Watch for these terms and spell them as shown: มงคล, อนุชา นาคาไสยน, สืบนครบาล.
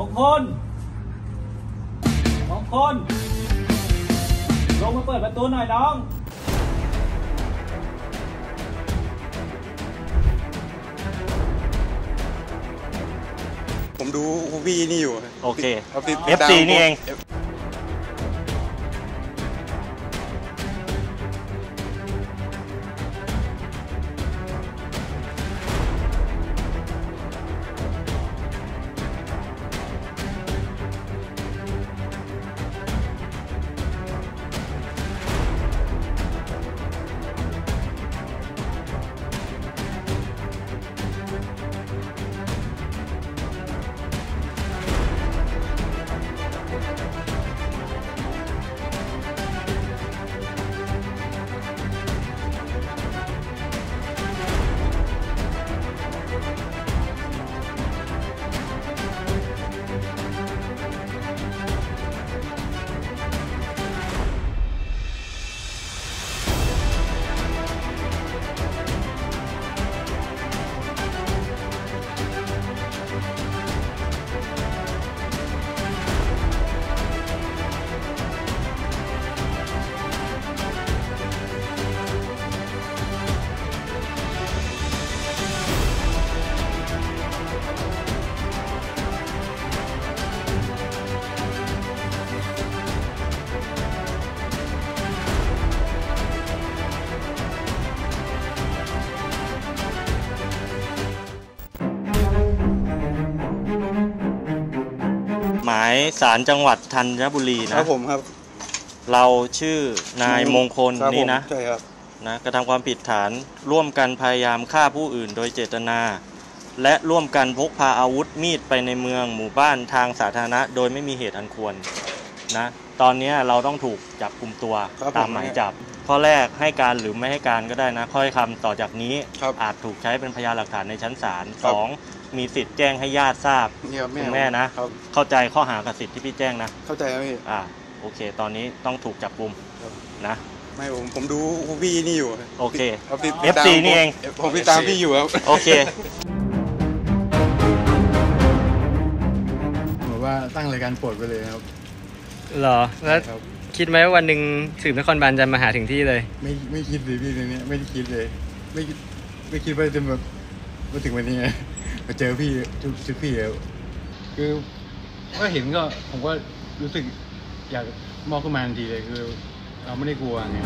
มงคลลงมาเปิดประตูหน่อยน้องผมดูฮูบี้นี่อยู่โอเค FC นี่เองหมายศาลจังหวัดธัญบุรีนะครับผมครับเราชื่อนายมงคลนี่นะใช่ครับนะกระทำความผิดฐานร่วมกันพยายามฆ่าผู้อื่นโดยเจตนาและร่วมกันพกพาอาวุธมีดไปในเมืองหมู่บ้านทางสาธารณะโดยไม่มีเหตุอันควรนะตอนนี้เราต้องถูกจับกุมตัวตามหมายจับข้อแรกให้การหรือไม่ให้การก็ได้นะค่อยคำต่อจากนี้อาจถูกใช้เป็นพยานหลักฐานในชั้นศาลสองมีสิทธิ์แจ้งให้ญาติทราบคุณแม่นะเข้าใจข้อหากับสิทธิ์ที่พี่แจ้งนะเข้าใจครับพี่โอเคตอนนี้ต้องถูกจับกุมนะไม่ผมดูฮูบี้นี่อยู่โอเค FC นี่เองผมติดตามพี่อยู่ครับโอเคผมว่าตั้งรายการโปรดไปเลยครับหรอแล้วคิดไหมว่าวันหนึ่งสืบนครบาลจะมาหาถึงที่เลยไม่คิดเลยพี่ตรงนี้ไม่ได้คิดเลยไม่คิดว่าจะแบบมาถึงวันนี้มาเจอพี่ทุกพี่แล้วคือก็เห็นก็ผมก็รู้สึกอยากมองขึ้นมาทันทีเลยคือเราไม่ได้กลัวไง